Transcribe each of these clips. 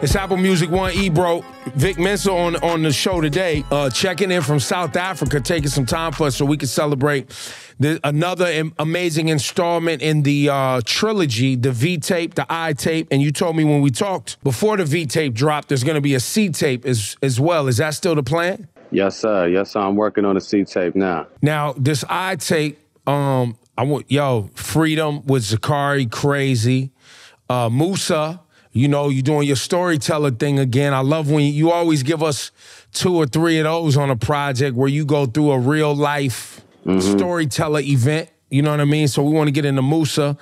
It's Apple Music One E, bro. Vic Mensa on the show today, checking in from South Africa, taking some time for us so we can celebrate another amazing installment in the trilogy, the V-tape, the I tape, and you told me when we talked, before the V-tape dropped, there's going to be a C tape as well. Is that still the plan? Yes, sir. Yes, sir. I'm working on a C tape now. Now, this I tape, Freedom with Zakari, crazy. Musa, you know, you're doing your storyteller thing again. I love when you always give us 2 or 3 of those on a project where you go through a real life storyteller event. You know what I mean? So we want to get into Musa.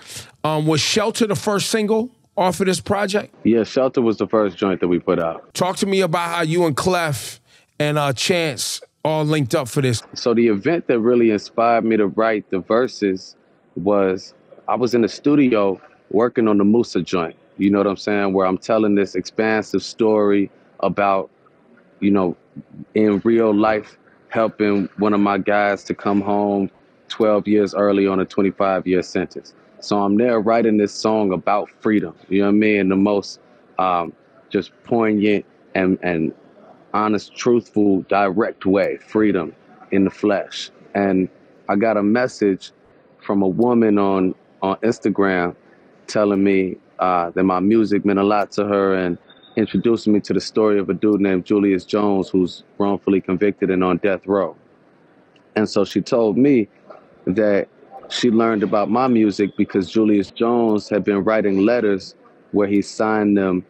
Was Shelter the first single off of this project? Yeah, Shelter was the first joint that we put out. Talk to me about how you and Clef and Chance all linked up for this. So the event that really inspired me to write the verses was I was in the studio working on the Musa joint, you know what I'm saying, where I'm telling this expansive story about, you know, in real life, helping one of my guys to come home 12 years early on a 25-year sentence. So I'm there writing this song about freedom, you know what I mean, and the most just poignant and honest, truthful, direct way, freedom in the flesh. And I got a message from a woman on Instagram telling me that my music meant a lot to her and introducing me to the story of a dude named Julius Jones, who's wrongfully convicted and on death row. And so she told me that she learned about my music because Julius Jones had been writing letters where he signed them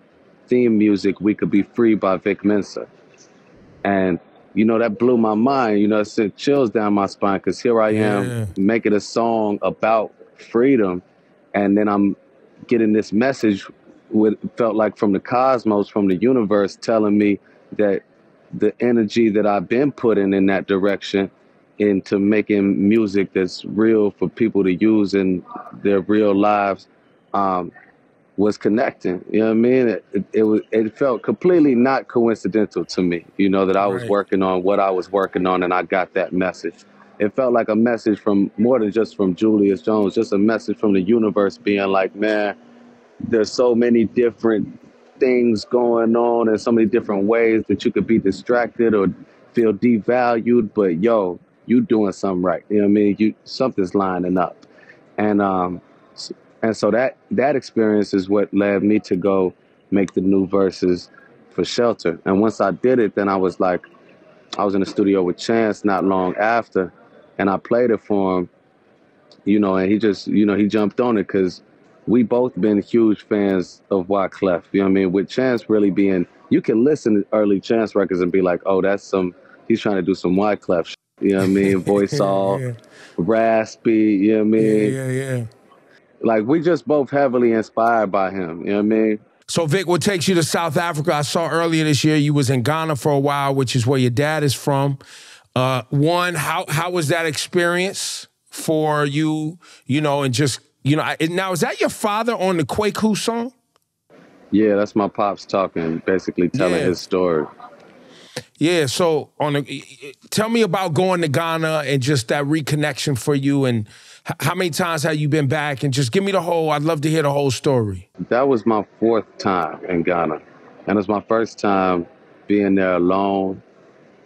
theme music, We Could Be Free by Vic Mensa. And, you know, that blew my mind, you know, it sent chills down my spine because here I am making a song about freedom. And then I'm getting this message, what felt like from the cosmos, from the universe, telling me that the energy that I've been putting in that direction into making music that's real for people to use in their real lives was connecting. You know what I mean? It felt completely not coincidental to me, you know, that I was working on what I was working on and I got that message. It felt like a message from more than just from Julius Jones, just a message from the universe being like, man, there's so many different things going on and so many different ways that you could be distracted or feel devalued, but yo, you doing something right. You know what I mean? Something's lining up. And so that experience is what led me to go make the new verses for Shelter. And once I did it, then I was like, I was in the studio with Chance not long after, and I played it for him, you know, and he just, you know, he jumped on it because we both been huge fans of Wyclef, you know what I mean? With Chance really being, you can listen to early Chance records and be like, oh, that's some, he's trying to do some Wyclef, you know what I mean? Voice all raspy, you know what I mean? Yeah. Like, we just both heavily inspired by him, you know what I mean? So, Vic, what takes you to South Africa? I saw earlier this year you was in Ghana for a while, which is where your dad is from. One, how was that experience for you, you know, and just, you know, now is that your father on the Kwaku song? Yeah, that's my pops talking, basically telling his story. Yeah, so tell me about going to Ghana and just that reconnection for you and how many times have you been back? And just give me the whole, I'd love to hear the whole story. That was my 4th time in Ghana. And it was my first time being there alone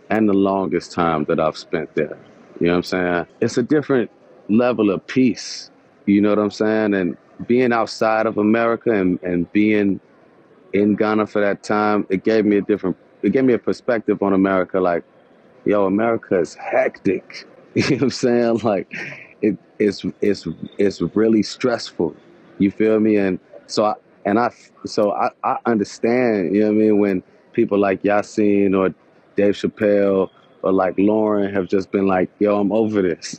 and the longest time that I've spent there. You know what I'm saying? It's a different level of peace. You know what I'm saying? And being outside of America and being in Ghana for that time, it gave me a perspective on America. Like, yo, America is hectic. You know what I'm saying? Like, it's really stressful. You feel me? And so I understand, you know what I mean, when people like Yasin or Dave Chappelle or like Lauren have just been like, yo, I'm over this.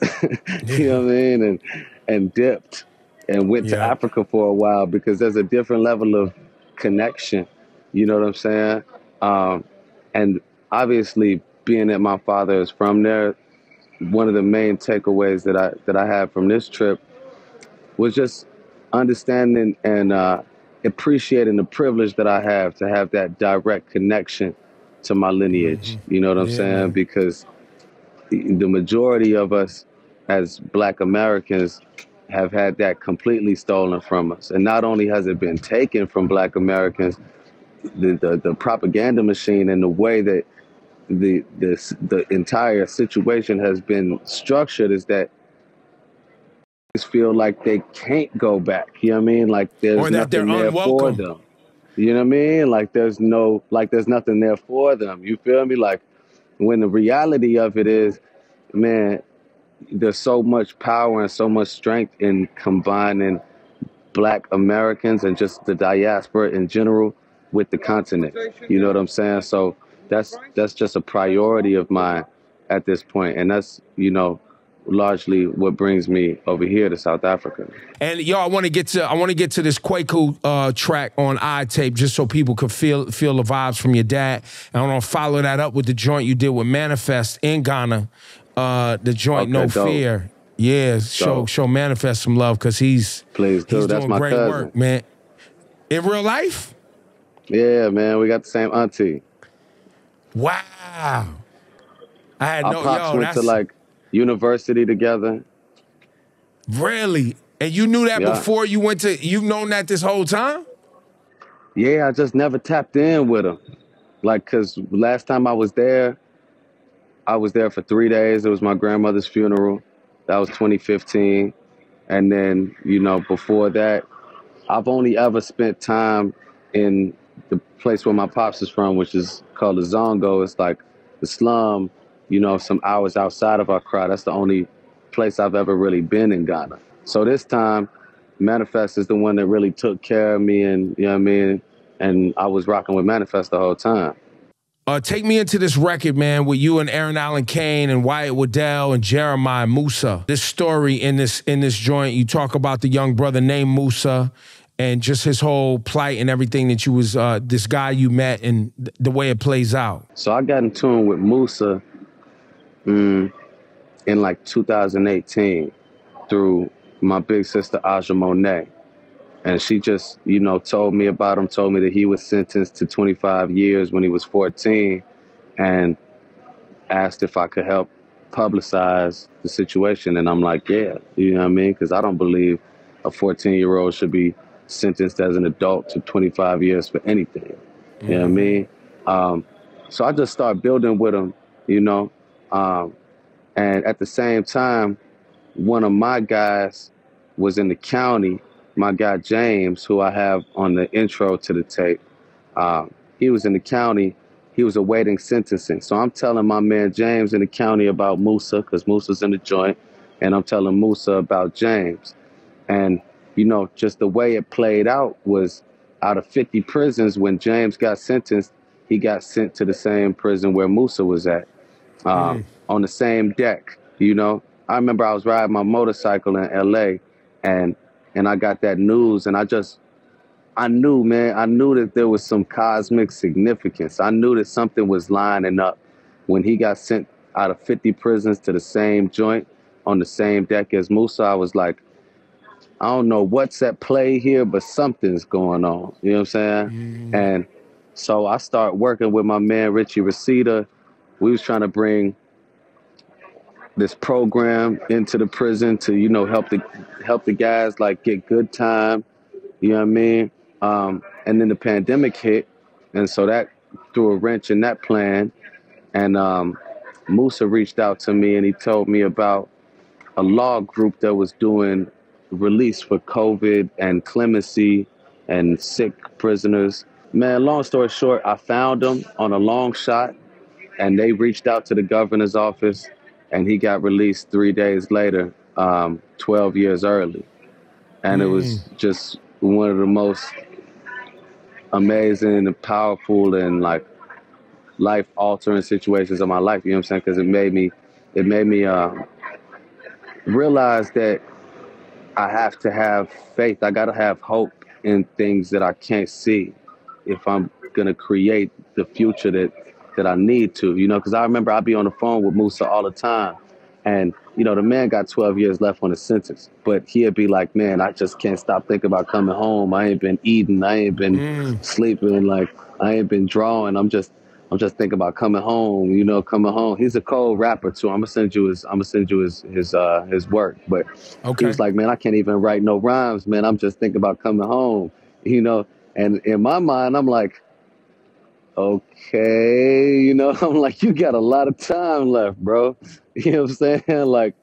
You know what I mean? And dipped and went to Africa for a while because there's a different level of connection. You know what I'm saying? And obviously being that my father is from there, one of the main takeaways that I had from this trip was just understanding and appreciating the privilege that I have to have that direct connection to my lineage. You know what I'm saying? Because the majority of us as Black Americans have had that completely stolen from us. And not only has it been taken from Black Americans, the propaganda machine and the way that the entire situation has been structured is that just feel like they can't go back. You know what I mean? Like there's or that nothing there for them. You know what I mean? Like there's nothing there for them. You feel me? Like when the reality of it is, man, there's so much power and so much strength in combining Black Americans and just the diaspora in general with the continent. You know what I'm saying? So that's just a priority of mine at this point. And that's, you know, largely what brings me over here to South Africa. And y'all, I want to get to this Kwaku track on I Tape, just so people could feel the vibes from your dad. And I want to follow that up with the joint you did with Manifest in Ghana, the joint okay, No dope. Fear. Yeah, show Manifest some love, because he's doing my great cousin. Work, man. In real life? Yeah, man, we got the same auntie. Wow. I had no, yo, went to like university together. Really? And you knew that before you went to, you've known that this whole time? Yeah, I just never tapped in with him. Like, because last time I was there for 3 days. It was my grandmother's funeral. That was 2015. And then, you know, before that, I've only ever spent time in the place where my pops is from, which is called the Zongo. It's like the slum, you know, some hours outside of Accra. That's the only place I've ever really been in Ghana. So this time, Manifest is the one that really took care of me, and, you know what I mean? And I was rocking with Manifest the whole time. Take me into this record, man, with you and Eryn Allen Kane and Wyatt Waddell and Jeremih and Musa. This story in this joint, you talk about the young brother named Musa and just his whole plight and everything that you was, this guy you met and the way it plays out. So I got in tune with Musa in like 2018 through my big sister, Aja Monet. And she just, you know, told me about him, told me that he was sentenced to 25 years when he was 14, and asked if I could help publicize the situation. And I'm like, yeah, you know what I mean? Because I don't believe a 14-year-old should be sentenced as an adult to 25 years for anything. Mm-hmm. You know what I mean? So I just started building with him, you know. And at the same time, one of my guys was in the county. My guy James, who I have on the intro to the tape, he was in the county. He was awaiting sentencing. So I'm telling my man James in the county about Musa, because Musa's in the joint, and I'm telling Musa about James. And, you know, just the way it played out was, out of 50 prisons, when James got sentenced, he got sent to the same prison where Musa was at, on the same deck, you know. I remember I was riding my motorcycle in L.A., and I got that news, and I knew, man, I knew that there was some cosmic significance. I knew that something was lining up when he got sent out of 50 prisons to the same joint on the same deck as Musa. I was like, I don't know what's at play here, but something's going on. You know what I'm saying? Mm-hmm. And so I started working with my man, Richie Reseda. We was trying to bring this program into the prison to, you know, help the guys like get good time, you know what I mean? And then the pandemic hit, and so that threw a wrench in that plan. And Musa reached out to me, and he told me about a law group that was doing release for COVID and clemency and sick prisoners. Man, long story short, I found them on a long shot, and they reached out to the governor's office, and he got released 3 days later, 12 years early. And it was just one of the most amazing and powerful and like life-altering situations of my life, you know what I'm saying? Because it made me realize that I have to have faith. I gotta have hope in things that I can't see if I'm gonna create the future that I need to, you know, because I remember I'd be on the phone with Musa all the time. And, you know, the man got 12 years left on his sentence, but he'd be like, man, I just can't stop thinking about coming home. I ain't been eating. I ain't been sleeping. Like, I ain't been drawing. I'm just thinking about coming home, you know, coming home. He's a cold rapper too. I'm gonna send you his work. But he was like, man, I can't even write no rhymes, man. I'm just thinking about coming home, you know? And in my mind, I'm like, okay, you know, I'm like, you got a lot of time left, bro. You know what I'm saying? Like,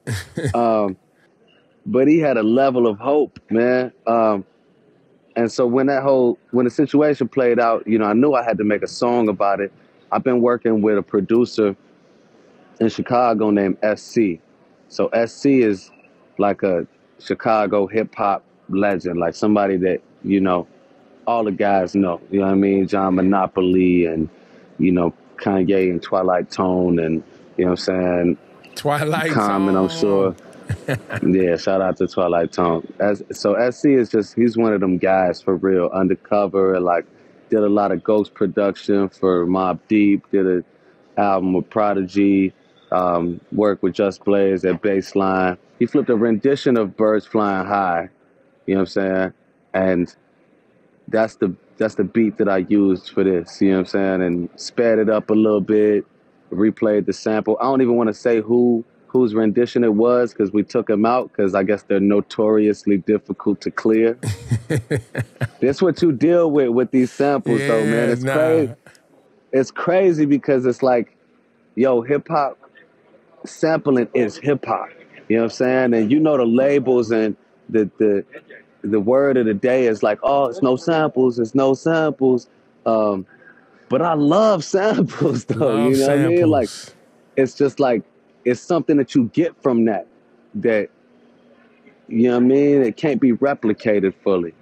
but he had a level of hope, man. And so when the situation played out, you know, I knew I had to make a song about it. I've been working with a producer in Chicago named SC. So SC is like a Chicago hip hop legend, like somebody that, you know, all the guys know, you know what I mean? John Monopoly and, you know, Kanye and Twilight Tone and, you know what I'm saying? Twilight Common, Tone. I'm sure. Yeah, shout out to Twilight Tone. So SC is just, he's one of them guys for real, undercover, like did a lot of ghost production for Mobb Deep, did an album with Prodigy, worked with Just Blaze at Baseline. He flipped a rendition of Birds Flying High, you know what I'm saying? And that's the beat that I used for this, you know what I'm saying? And sped it up a little bit, replayed the sample. I don't even want to say whose rendition it was, because we took them out, because I guess they're notoriously difficult to clear. That's what you deal with these samples, yeah, though, man. It's crazy. It's crazy because it's like, yo, hip-hop sampling is hip-hop. You know what I'm saying? And you know the labels and the word of the day is like, oh, it's no samples, it's no samples. But I love samples, though. Love, you know, samples. What I mean? Like, it's just like, it's something that you get from that, you know what I mean? It can't be replicated fully.